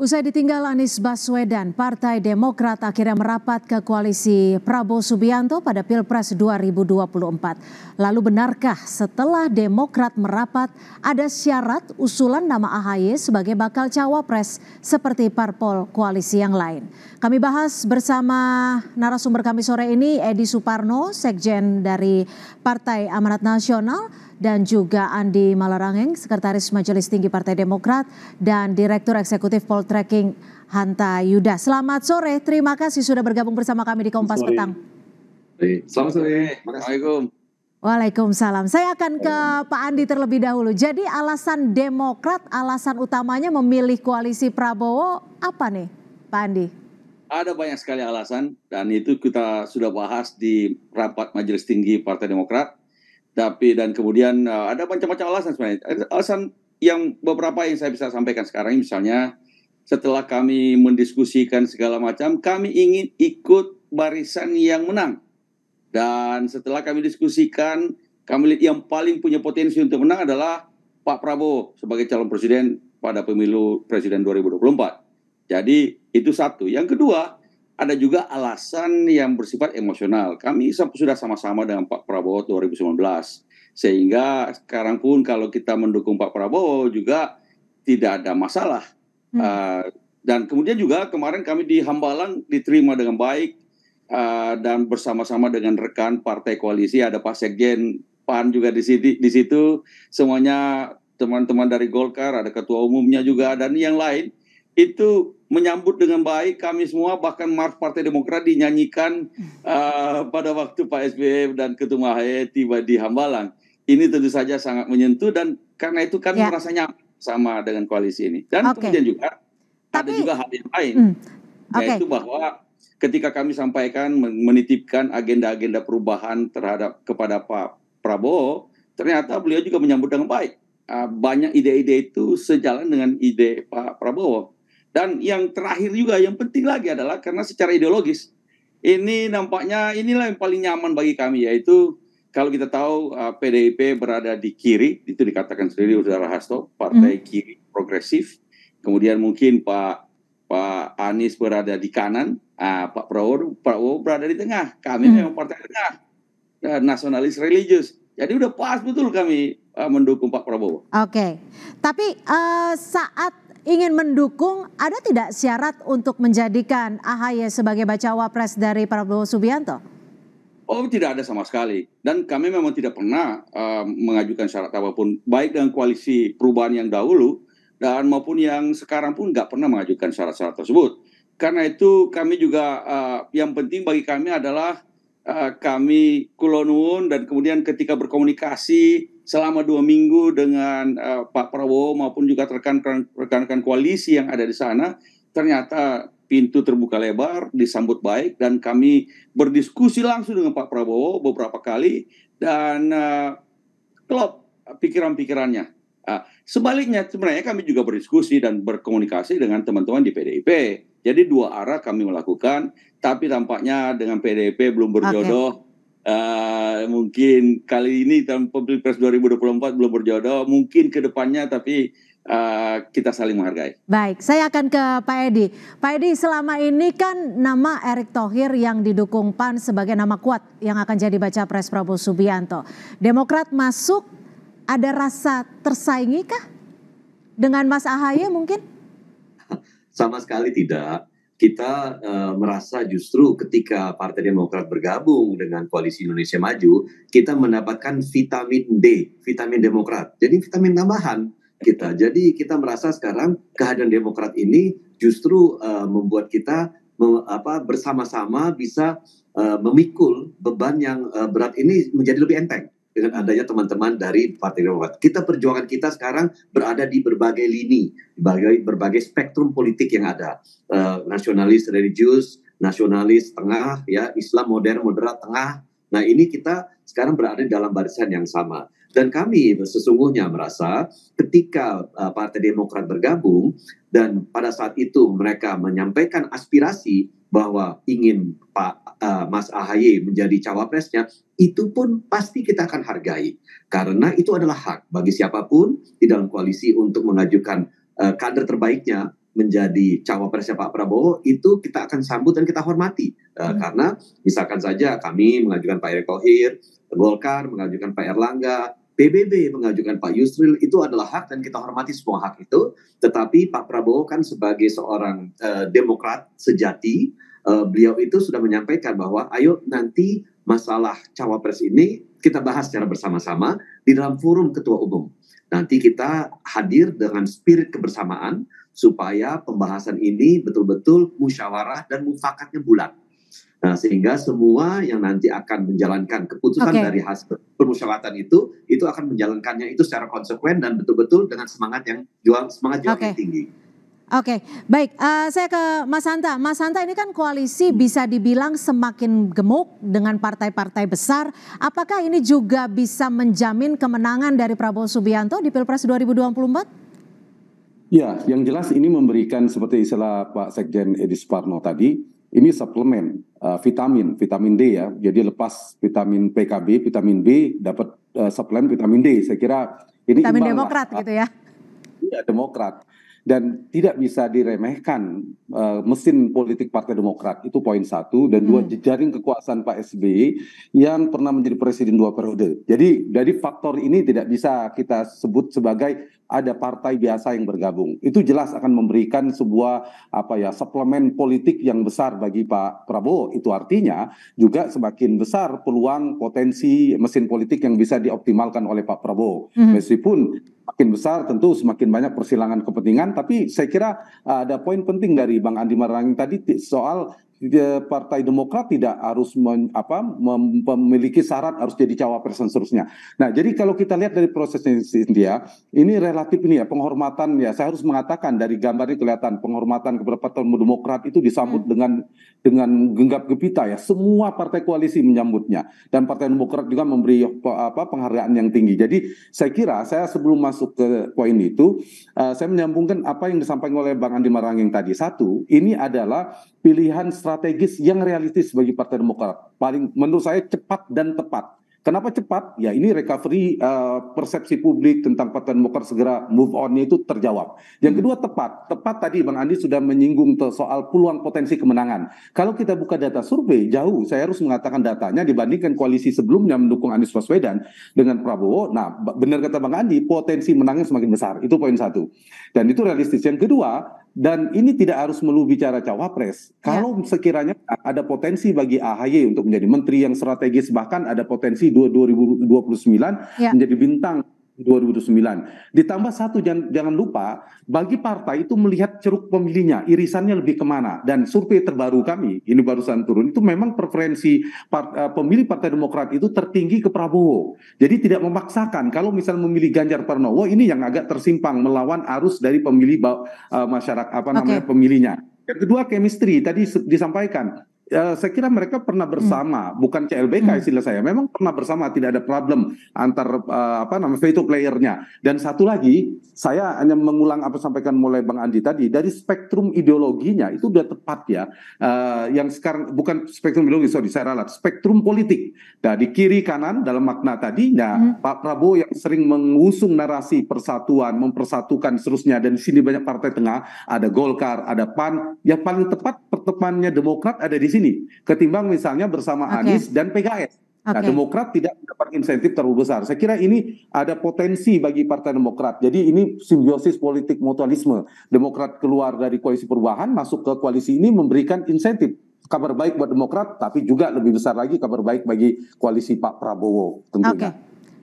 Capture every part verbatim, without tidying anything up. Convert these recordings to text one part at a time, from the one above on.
Usai ditinggal Anies Baswedan, Partai Demokrat akhirnya merapat ke koalisi Prabowo Subianto pada Pilpres dua ribu dua puluh empat. Lalu benarkah setelah Demokrat merapat ada syarat usulan nama A H Y sebagai bakal cawapres seperti parpol koalisi yang lain? Kami bahas bersama narasumber kami sore ini, Eddy Soeparno, Sekjen dari Partai Amanat Nasional, dan juga Andi Malarangeng, Sekretaris Majelis Tinggi Partai Demokrat dan Direktur Eksekutif Poltracking Hanta Yuda. Selamat sore, terima kasih sudah bergabung bersama kami di Kompas Petang. Selamat sore, Assalamualaikum. Waalaikumsalam. Saya akan ke Pak Andi terlebih dahulu. Jadi alasan Demokrat, alasan utamanya memilih koalisi Prabowo apa nih, Pak Andi? Ada banyak sekali alasan dan itu kita sudah bahas di rapat Majelis Tinggi Partai Demokrat. Tapi dan kemudian uh, ada macam-macam alasan sebenarnya. Ada alasan yang beberapa yang saya bisa sampaikan sekarang, misalnya setelah kami mendiskusikan segala macam, kami ingin ikut barisan yang menang. Dan setelah kami diskusikan, kami lihat yang paling punya potensi untuk menang adalah Pak Prabowo sebagai calon presiden pada pemilu presiden dua ribu dua puluh empat. Jadi itu satu. Yang kedua, ada juga alasan yang bersifat emosional. Kami sudah sama-sama dengan Pak Prabowo dua ribu sembilan belas. Sehingga sekarang pun kalau kita mendukung Pak Prabowo juga tidak ada masalah. Hmm. Uh, dan kemudian juga kemarin kami di Hambalang diterima dengan baik. Uh, dan bersama-sama dengan rekan partai koalisi. Ada Pak Sekjen P A N juga di situ. Di situ semuanya teman-teman dari Golkar, ada ketua umumnya juga, dan yang lain. Itu menyambut dengan baik kami semua, bahkan Mars Partai Demokrat dinyanyikan uh, pada waktu Pak S B Y dan Ketua A H Y tiba di Hambalang. Ini tentu saja sangat menyentuh dan karena itu kami ya. merasa nyaman sama dengan koalisi ini. Dan okay. kemudian juga Tapi, ada juga hal yang lain, mm, okay. yaitu bahwa ketika kami sampaikan menitipkan agenda-agenda perubahan terhadap kepada Pak Prabowo, ternyata beliau juga menyambut dengan baik. Uh, banyak ide-ide itu sejalan dengan ide Pak Prabowo. Dan yang terakhir juga, yang penting lagi adalah karena secara ideologis, ini nampaknya inilah yang paling nyaman bagi kami, yaitu kalau kita tahu uh, P D I P berada di kiri, itu dikatakan sendiri Saudara Hasto, partai hmm. kiri progresif. Kemudian mungkin Pak Pak Anies berada di kanan, uh, Pak Prabowo Prabowo berada di tengah. Kami hmm. memang partai tengah, uh, nasionalis religius. Jadi udah pas betul kami uh, mendukung Pak Prabowo. Oke, okay. tapi uh, saat ingin mendukung, ada tidak syarat untuk menjadikan A H Y sebagai cawapres dari Prabowo Subianto? Oh, tidak ada sama sekali. Dan kami memang tidak pernah uh, mengajukan syarat apapun, baik dengan koalisi perubahan yang dahulu dan maupun yang sekarang pun nggak pernah mengajukan syarat-syarat tersebut. Karena itu kami juga uh, yang penting bagi kami adalah uh, kami kulonun dan kemudian ketika berkomunikasi selama dua minggu dengan uh, Pak Prabowo maupun juga rekan-rekan koalisi yang ada di sana, ternyata pintu terbuka lebar, disambut baik, dan kami berdiskusi langsung dengan Pak Prabowo beberapa kali, dan uh, klop pikiran-pikirannya. Uh, sebaliknya, sebenarnya kami juga berdiskusi dan berkomunikasi dengan teman-teman di P D I P. Jadi dua arah kami melakukan, tapi tampaknya dengan P D I P belum berjodoh. Okay. Uh, mungkin kali ini dalam Pilpres dua ribu dua puluh empat belum berjodoh, mungkin ke depannya, tapi uh, kita saling menghargai. Baik, saya akan ke Pak Eddy. Pak Eddy, selama ini kan nama Erick Thohir yang didukung P A N sebagai nama kuat yang akan jadi bacapres Prabowo Subianto. Demokrat masuk, ada rasa tersaingi kah dengan Mas A H Y mungkin? Sama sekali tidak. Kita uh, merasa justru ketika Partai Demokrat bergabung dengan Koalisi Indonesia Maju, kita mendapatkan vitamin D, vitamin Demokrat. Jadi vitamin tambahan kita. Jadi kita merasa sekarang kehadiran Demokrat ini justru uh, membuat kita mem apa, bersama-sama bisa uh, memikul beban yang uh, berat ini menjadi lebih enteng. Dengan adanya teman-teman dari Partai Demokrat, kita perjuangan kita sekarang berada di berbagai lini, berbagai, berbagai spektrum politik yang ada, uh, nasionalis religius, nasionalis tengah, ya Islam modern, moderat tengah. Nah ini kita sekarang berada dalam barisan yang sama. Dan kami sesungguhnya merasa ketika uh, Partai Demokrat bergabung dan pada saat itu mereka menyampaikan aspirasi bahwa ingin Pak uh, Mas A H Y menjadi cawapresnya, itu pun pasti kita akan hargai. Karena itu adalah hak bagi siapapun di dalam koalisi untuk mengajukan uh, kader terbaiknya menjadi cawapresnya Pak Prabowo, itu kita akan sambut dan kita hormati. Uh, hmm. Karena misalkan saja kami mengajukan Pak Erick Thohir, Golkar mengajukan Pak Airlangga, P B B mengajukan Pak Yusril, itu adalah hak dan kita hormati semua hak itu. Tetapi Pak Prabowo kan sebagai seorang uh, Demokrat sejati, uh, beliau itu sudah menyampaikan bahwa ayo nanti masalah cawapres ini kita bahas secara bersama-sama di dalam forum ketua umum. Nanti kita hadir dengan spirit kebersamaan supaya pembahasan ini betul-betul musyawarah dan mufakatnya bulat. Nah, sehingga semua yang nanti akan menjalankan keputusan okay. dari hasil permusyawaratan itu, itu akan menjalankannya itu secara konsekuen dan betul-betul dengan semangat yang jual semangat juang okay. yang tinggi. Oke, okay. baik. Uh, saya ke Mas Hanta. Mas Hanta, ini kan koalisi bisa dibilang semakin gemuk dengan partai-partai besar. Apakah ini juga bisa menjamin kemenangan dari Prabowo Subianto di Pilpres dua ribu dua puluh empat? Ya, yang jelas ini memberikan seperti istilah Pak Sekjen Eddy Soeparno tadi, ini suplemen, uh, vitamin, vitamin D ya. Jadi lepas vitamin P K B, vitamin B, dapat uh, suplemen vitamin D. Saya kira ini vitamin Demokrat lah. Gitu ya? Iya, Demokrat. Dan tidak bisa diremehkan uh, mesin politik Partai Demokrat, itu poin satu. Dan dua, hmm. jejaring kekuasaan Pak S B Y yang pernah menjadi presiden dua periode. Jadi dari faktor ini tidak bisa kita sebut sebagai ada partai biasa yang bergabung. Itu jelas akan memberikan sebuah apa ya suplemen politik yang besar bagi Pak Prabowo. Itu artinya juga semakin besar peluang potensi mesin politik yang bisa dioptimalkan oleh Pak Prabowo. Hmm. Meskipun makin besar tentu semakin banyak persilangan kepentingan, tapi saya kira uh, ada poin penting dari Bang Andi Malarangeng tadi soal uh, Partai Demokrat tidak harus men, apa, mem, memiliki syarat harus jadi cawapres dan seterusnya. Nah, jadi kalau kita lihat dari prosesnya India, ini relatif ini ya penghormatan ya. Saya harus mengatakan dari gambarnya kelihatan penghormatan kepada Partai Demokrat itu disambut hmm. dengan dengan genggam gempita ya. Semua partai koalisi menyambutnya dan Partai Demokrat juga memberi apa penghargaan yang tinggi. Jadi saya kira saya sebelum masuk ke poin itu, uh, saya menyambungkan apa yang disampaikan oleh Bang Andi Malarangeng tadi. Satu, ini adalah pilihan strategis yang realistis bagi Partai Demokrat. Paling menurut saya cepat dan tepat. Kenapa cepat? Ya ini recovery uh, persepsi publik tentang Partai Demokrat segera move on-nya itu terjawab. Yang kedua tepat. Tepat tadi Bang Andi sudah menyinggung soal peluang potensi kemenangan. Kalau kita buka data survei, jauh saya harus mengatakan datanya dibandingkan koalisi sebelumnya mendukung Anies Baswedan dengan Prabowo. Nah benar kata Bang Andi, potensi menangnya semakin besar. Itu poin satu. Dan itu realistis. Yang kedua, dan ini tidak harus melulu bicara cawapres. Kalau ya. sekiranya ada potensi bagi A H Y untuk menjadi menteri yang strategis, bahkan ada potensi dua ribu dua puluh sembilan ya. menjadi bintang dua ribu sembilan. Ditambah satu, jangan, jangan lupa bagi partai itu melihat ceruk pemilihnya, irisannya lebih kemana. Dan survei terbaru kami, ini barusan turun, itu memang preferensi part, pemilih Partai Demokrat itu tertinggi ke Prabowo. Jadi tidak memaksakan. Kalau misalnya memilih Ganjar Pranowo, ini yang agak tersimpang melawan arus dari pemilih uh, masyarakat apa okay. namanya pemilihnya. Yang kedua, chemistry tadi disampaikan. Uh, saya kira mereka pernah bersama, hmm. bukan C L B K hmm. istilah saya. Memang pernah bersama, tidak ada problem antar uh, apa namanya veto playernya. Dan satu lagi, saya hanya mengulang apa sampaikan mulai Bang Andi tadi. Dari spektrum ideologinya itu sudah tepat ya. Uh, yang sekarang bukan spektrum ideologi, sorry saya ralat. Spektrum politik. Nah, di kiri kanan dalam makna tadi, nah, hmm. Pak Prabowo yang sering mengusung narasi persatuan, mempersatukan seterusnya. Dan di sini banyak partai tengah, ada Golkar, ada P A N. Yang paling tepat pertemannya Demokrat ada di sini. Ketimbang misalnya bersama okay. Anies dan P K S. Okay. Nah, Demokrat tidak mendapat insentif terlalu besar. Saya kira ini ada potensi bagi Partai Demokrat. Jadi ini simbiosis politik mutualisme. Demokrat keluar dari koalisi perubahan, masuk ke koalisi ini memberikan insentif. Kabar baik buat Demokrat, tapi juga lebih besar lagi kabar baik bagi koalisi Pak Prabowo tentunya. Okay.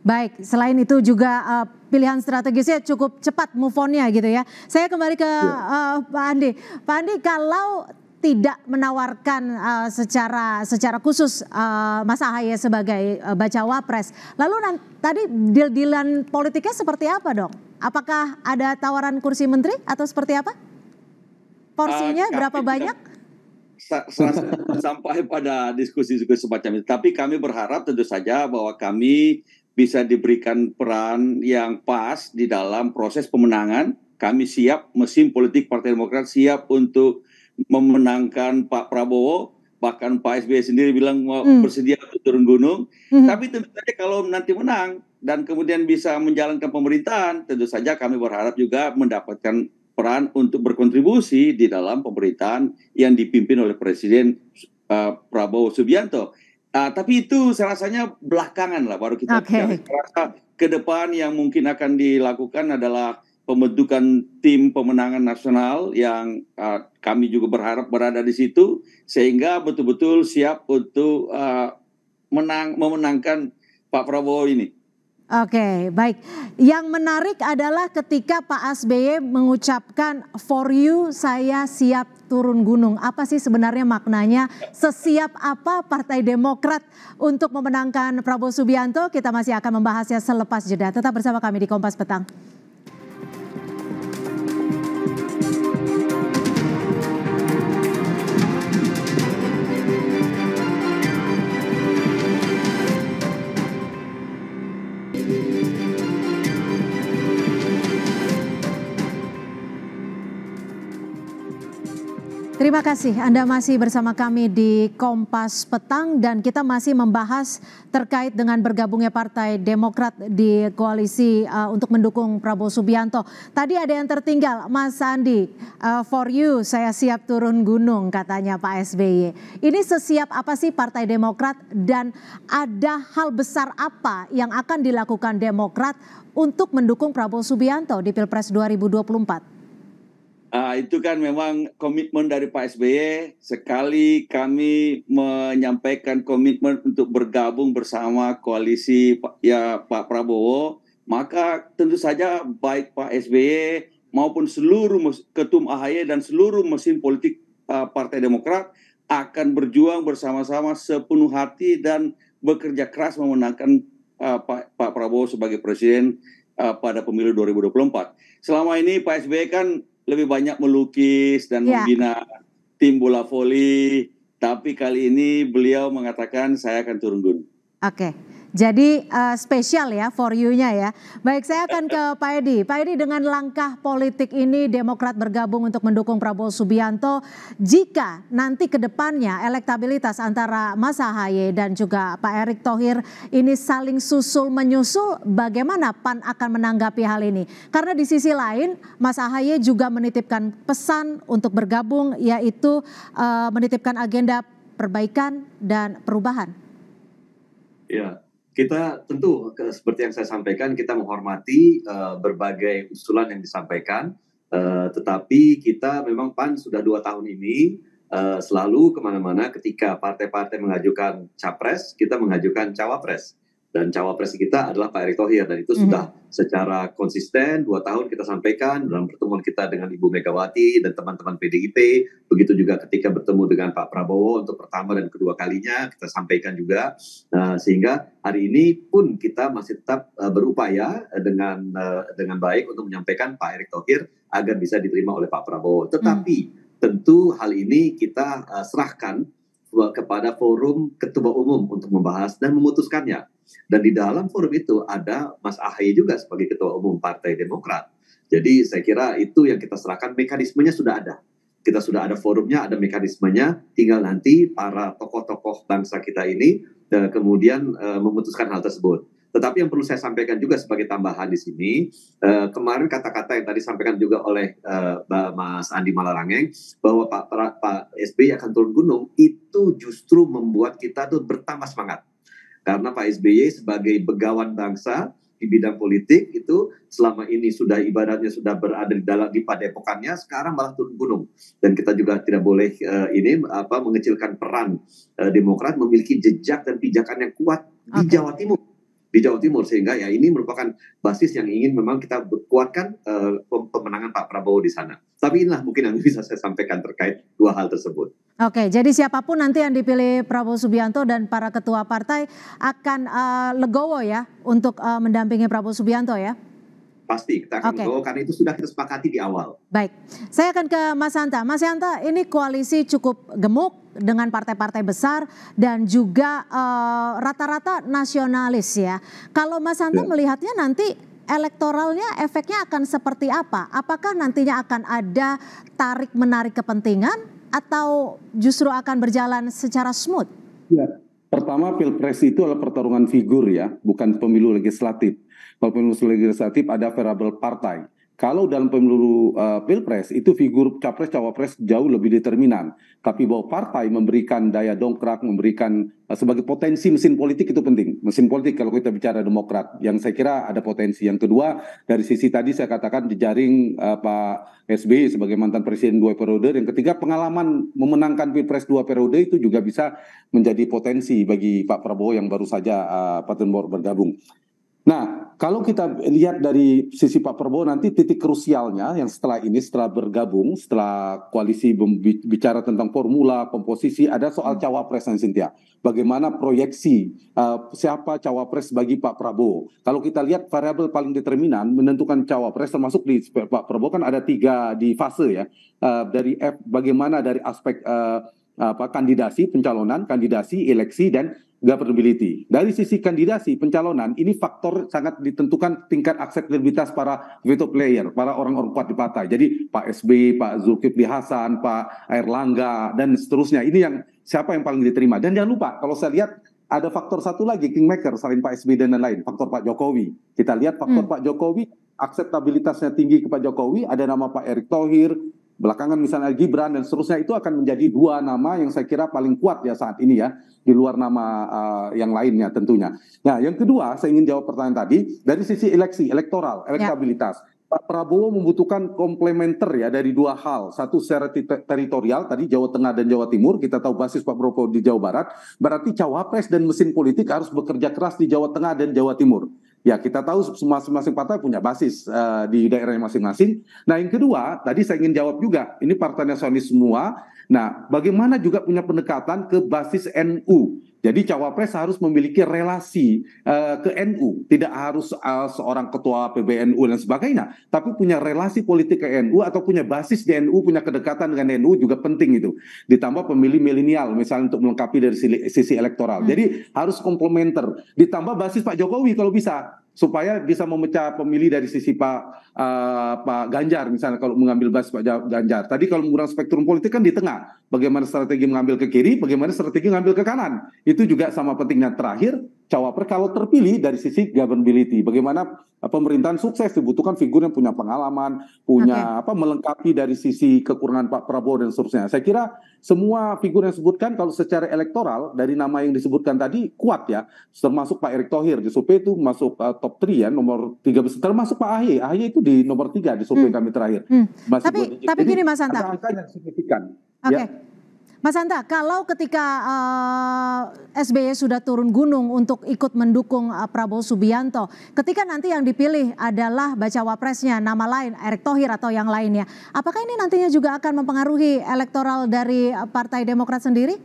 Baik, selain itu juga uh, pilihan strategisnya cukup cepat move on-nya gitu ya. Saya kembali ke yeah. uh, Pak Andi. Pak Andi, kalau tidak menawarkan uh, secara secara khusus uh, Mas A H Y sebagai uh, bacawa pres. Lalu tadi deal-dealan politiknya seperti apa dong? Apakah ada tawaran kursi menteri atau seperti apa? Porsinya uh, berapa banyak? Sampai pada diskusi-diskusi semacam itu. Tapi kami berharap tentu saja bahwa kami bisa diberikan peran yang pas di dalam proses pemenangan. Kami siap, mesin politik Partai Demokrat siap untuk memenangkan Pak Prabowo, bahkan Pak S B Y sendiri bilang mau mm. bersedia untuk turun gunung. Mm. Tapi tentu saja kalau nanti menang dan kemudian bisa menjalankan pemerintahan, tentu saja kami berharap juga mendapatkan peran untuk berkontribusi di dalam pemerintahan yang dipimpin oleh Presiden uh, Prabowo Subianto. Uh, tapi itu rasanya belakangan lah, baru kita okay. bicara. Ke depan yang mungkin akan dilakukan adalah pembentukan tim pemenangan nasional yang uh, kami juga berharap berada di situ sehingga betul-betul siap untuk uh, menang memenangkan Pak Prabowo ini. Oke, baik. Yang menarik adalah ketika Pak S B Y mengucapkan for you saya siap turun gunung. Apa sih sebenarnya maknanya? Sesiap apa Partai Demokrat untuk memenangkan Prabowo Subianto? Kita masih akan membahasnya selepas jeda. Tetap bersama kami di Kompas Petang. Terima kasih Anda masih bersama kami di Kompas Petang dan kita masih membahas terkait dengan bergabungnya Partai Demokrat di koalisi uh, untuk mendukung Prabowo Subianto. Tadi ada yang tertinggal, Mas Andi, uh, for you saya siap turun gunung katanya Pak S B Y. Ini sesiap apa sih Partai Demokrat dan ada hal besar apa yang akan dilakukan Demokrat untuk mendukung Prabowo Subianto di Pilpres dua ribu dua puluh empat? Uh, itu kan memang komitmen dari Pak S B Y. Sekali kami menyampaikan komitmen untuk bergabung bersama koalisi ya, Pak Prabowo, maka tentu saja baik Pak S B Y maupun seluruh ketum A H Y dan seluruh mesin politik uh, Partai Demokrat akan berjuang bersama-sama sepenuh hati dan bekerja keras memenangkan uh, Pak, Pak Prabowo sebagai presiden uh, pada pemilu dua ribu dua puluh empat. Selama ini Pak S B Y kan lebih banyak melukis dan yeah. membina tim bola voli, tapi kali ini beliau mengatakan saya akan turun gunung. Oke, okay. jadi uh, spesial ya for you-nya ya. Baik, saya akan ke Pak Eddy. Pak Eddy, dengan langkah politik ini Demokrat bergabung untuk mendukung Prabowo Subianto, jika nanti ke depannya elektabilitas antara Mas A H Y dan juga Pak Erick Thohir ini saling susul-menyusul, bagaimana P A N akan menanggapi hal ini? Karena di sisi lain Mas A H Y juga menitipkan pesan untuk bergabung, yaitu uh, menitipkan agenda perbaikan dan perubahan. Ya. Kita tentu seperti yang saya sampaikan, kita menghormati uh, berbagai usulan yang disampaikan. Uh, tetapi kita memang P A N sudah dua tahun ini uh, selalu kemana-mana ketika partai-partai mengajukan capres, kita mengajukan cawapres. Dan cawapres kita adalah Pak Erick Thohir. Dan itu mm-hmm. sudah secara konsisten dua tahun kita sampaikan dalam pertemuan kita dengan Ibu Megawati dan teman-teman P D I P. Begitu juga ketika bertemu dengan Pak Prabowo untuk pertama dan kedua kalinya kita sampaikan juga. Nah, sehingga hari ini pun kita masih tetap uh, berupaya dengan uh, dengan baik untuk menyampaikan Pak Erick Thohir agar bisa diterima oleh Pak Prabowo. Tetapi mm-hmm. tentu hal ini kita uh, serahkan kepada forum ketua umum untuk membahas dan memutuskannya. Dan di dalam forum itu ada Mas A H Y juga sebagai ketua umum Partai Demokrat. Jadi saya kira itu yang kita serahkan, mekanismenya sudah ada. Kita sudah ada forumnya, ada mekanismenya, tinggal nanti para tokoh-tokoh bangsa kita ini dan kemudian uh, memutuskan hal tersebut. Tetapi yang perlu saya sampaikan juga sebagai tambahan di sini, eh, kemarin kata-kata yang tadi disampaikan juga oleh eh, Mas Andi Malarangeng, bahwa Pak, Pak S B Y akan turun gunung, itu justru membuat kita tuh bertambah semangat. Karena Pak S B Y sebagai begawan bangsa di bidang politik itu selama ini sudah ibaratnya sudah berada di dalam di padepokannya, sekarang malah turun gunung. Dan kita juga tidak boleh eh, ini apa mengecilkan peran eh, Demokrat memiliki jejak dan pijakan yang kuat okay. di Jawa Timur. Di Jawa Timur, sehingga ya ini merupakan basis yang ingin memang kita kuatkan uh, pemenangan Pak Prabowo di sana. Tapi inilah mungkin yang bisa saya sampaikan terkait dua hal tersebut. Oke, jadi siapapun nanti yang dipilih Prabowo Subianto dan para ketua partai akan uh, legowo ya untuk uh, mendampingi Prabowo Subianto ya? Pasti, kita akan okay. legowo karena itu sudah kita sepakati di awal. Baik, saya akan ke Mas Hanta. Mas Hanta, ini koalisi cukup gemuk dengan partai-partai besar dan juga rata-rata uh, nasionalis ya. Kalau Mas Hanta ya. melihatnya nanti elektoralnya efeknya akan seperti apa? Apakah nantinya akan ada tarik-menarik kepentingan atau justru akan berjalan secara smooth? Ya. Pertama, Pilpres itu adalah pertarungan figur ya, bukan pemilu legislatif. Kalau pemilu legislatif ada variabel partai. Kalau dalam pemilu uh, pilpres itu figur capres cawapres jauh lebih determinan. Tapi bahwa partai memberikan daya dongkrak, memberikan uh, sebagai potensi mesin politik itu penting. Mesin politik kalau kita bicara Demokrat, yang saya kira ada potensi. Yang kedua, dari sisi tadi saya katakan jejaring uh, Pak S B Y sebagai mantan presiden dua periode. Yang ketiga, pengalaman memenangkan pilpres dua periode itu juga bisa menjadi potensi bagi Pak Prabowo yang baru saja uh, Paten bergabung. Nah, kalau kita lihat dari sisi Pak Prabowo nanti titik krusialnya yang setelah ini, setelah bergabung, setelah koalisi bicara tentang formula, komposisi, ada soal cawapres dan Cynthia. Bagaimana proyeksi uh, siapa cawapres bagi Pak Prabowo? Kalau kita lihat variabel paling determinan menentukan cawapres, termasuk di Pak Prabowo kan ada tiga di fase ya. Uh, dari F, bagaimana dari aspek uh, apa kandidasi, pencalonan, kandidasi, eleksi, dan governability. Dari sisi kandidasi, pencalonan, ini faktor sangat ditentukan tingkat akseptabilitas para veto player, para orang-orang kuat di partai. Jadi Pak S B Y, Pak Zulkifli Hasan, Pak Airlangga, dan seterusnya. Ini yang siapa yang paling diterima. Dan jangan lupa, kalau saya lihat ada faktor satu lagi, kingmaker, selain Pak S B Y dan lain-lain, faktor Pak Jokowi. Kita lihat faktor hmm. Pak Jokowi, akseptabilitasnya tinggi ke Pak Jokowi, ada nama Pak Erick Thohir, belakangan misalnya Gibran dan seterusnya, itu akan menjadi dua nama yang saya kira paling kuat ya saat ini ya, di luar nama uh, yang lainnya tentunya. Nah, yang kedua saya ingin jawab pertanyaan tadi dari sisi eleksi, elektoral, elektabilitas. Ya. Pak Prabowo membutuhkan komplementer ya dari dua hal. Satu secara teritorial, tadi Jawa Tengah dan Jawa Timur, kita tahu basis Pak Prabowo di Jawa Barat, berarti cawapres dan mesin politik harus bekerja keras di Jawa Tengah dan Jawa Timur. Ya, kita tahu masing-masing partai punya basis uh, di daerahnya masing-masing. Nah, yang kedua, tadi saya ingin jawab juga, ini partai nasionalis semua. Nah, bagaimana juga punya pendekatan ke basis N U. Jadi cawapres harus memiliki relasi uh, ke N U, tidak harus uh, seorang ketua P B N U dan sebagainya, tapi punya relasi politik ke N U atau punya basis di N U, punya kedekatan dengan N U juga penting itu. Ditambah pemilih milenial misalnya untuk melengkapi dari sisi elektoral. Hmm. Jadi harus komplementer. Ditambah basis Pak Jokowi kalau bisa, supaya bisa memecah pemilih dari sisi Pak uh, Pak Ganjar misalnya, kalau mengambil basis Pak Ganjar. Tadi kalau mengurang spektrum politik kan di tengah. Bagaimana strategi mengambil ke kiri, bagaimana strategi mengambil ke kanan. Itu juga sama pentingnya. Terakhir, cawapres kalau terpilih dari sisi governability. Bagaimana pemerintahan sukses, dibutuhkan figur yang punya pengalaman, punya okay. apa melengkapi dari sisi kekurangan Pak Prabowo dan seterusnya. Saya kira semua figur yang disebutkan kalau secara elektoral dari nama yang disebutkan tadi kuat ya. Termasuk Pak Erick Thohir di survei itu masuk uh, top tiga ya, nomor tiga besar. Termasuk Pak A H Y, A H Y itu di nomor tiga di survei hmm. kami terakhir. Hmm. Masih tapi tapi gini Mas Hanta, ada angka yang signifikan. Oke. Okay. Ya. Mas Hanta, kalau ketika uh, S B Y sudah turun gunung untuk ikut mendukung uh, Prabowo Subianto, ketika nanti yang dipilih adalah bacawapresnya nama lain, Erick Thohir atau yang lainnya, apakah ini nantinya juga akan mempengaruhi elektoral dari uh, Partai Demokrat sendiri?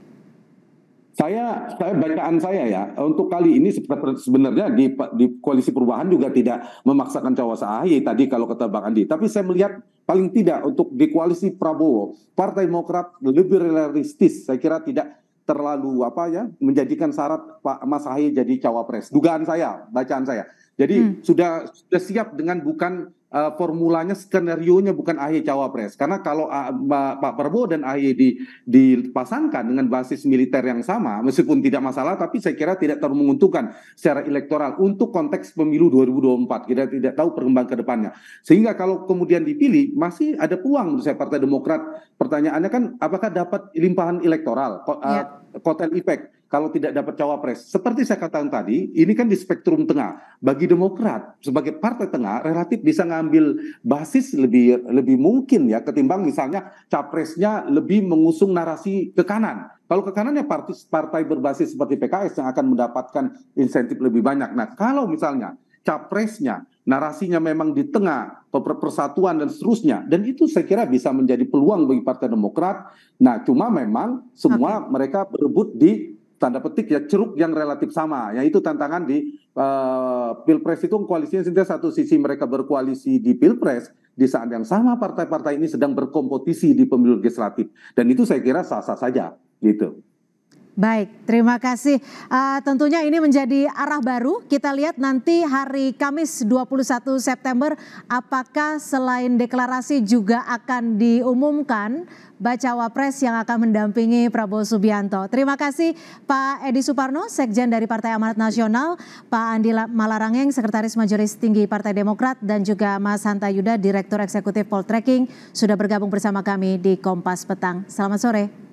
Saya, saya bacaan saya ya, untuk kali ini sebenarnya di, di koalisi perubahan juga tidak memaksakan cawapres A H Y tadi kalau kata Bang Andi. Tapi saya melihat paling tidak untuk di koalisi Prabowo, Partai Demokrat lebih realistis. Saya kira tidak terlalu apa ya, menjadikan syarat Pak Mas A H Y jadi cawapres. Dugaan saya, bacaan saya. Jadi hmm. sudah sudah siap dengan bukan Uh, formulanya, skenario-nya bukan A H Y cawapres. Karena kalau uh, Pak Prabowo dan A H Y di, dipasangkan dengan basis militer yang sama, meskipun tidak masalah, tapi saya kira tidak terlalu menguntungkan secara elektoral untuk konteks pemilu dua ribu dua puluh empat. Kita tidak tahu perkembangan ke depannya. Sehingga kalau kemudian dipilih, masih ada peluang menurut saya Partai Demokrat. Pertanyaannya kan, apakah dapat limpahan elektoral, uh, kotel efek? Kalau tidak dapat cawapres, seperti saya katakan tadi, ini kan di spektrum tengah. Bagi Demokrat sebagai partai tengah, relatif bisa ngambil basis lebih lebih mungkin ya, ketimbang misalnya capresnya lebih mengusung narasi ke kanan. Kalau ke kanannya partai, partai berbasis seperti P K S yang akan mendapatkan insentif lebih banyak. Nah, kalau misalnya capresnya narasinya memang di tengah, persatuan dan seterusnya, dan itu saya kira bisa menjadi peluang bagi Partai Demokrat. Nah, cuma memang semua okay. mereka berebut di tanda petik ya, ceruk yang relatif sama. Yaitu tantangan di uh, Pilpres itu koalisinya sendiri, satu sisi mereka berkoalisi di Pilpres, di saat yang sama partai-partai ini sedang berkompetisi di pemilu legislatif. Dan itu saya kira sah-sah saja gitu. Baik, terima kasih. Uh, tentunya ini menjadi arah baru. Kita lihat nanti hari Kamis dua puluh satu September apakah selain deklarasi juga akan diumumkan bacawa pres yang akan mendampingi Prabowo Subianto. Terima kasih Pak Eddy Soeparno, Sekjen dari Partai Amanat Nasional, Pak Andi Malarangeng, Sekretaris Majelis Tinggi Partai Demokrat, dan juga Mas Hanta Yuda, Direktur Eksekutif Poltracking, sudah bergabung bersama kami di Kompas Petang. Selamat sore.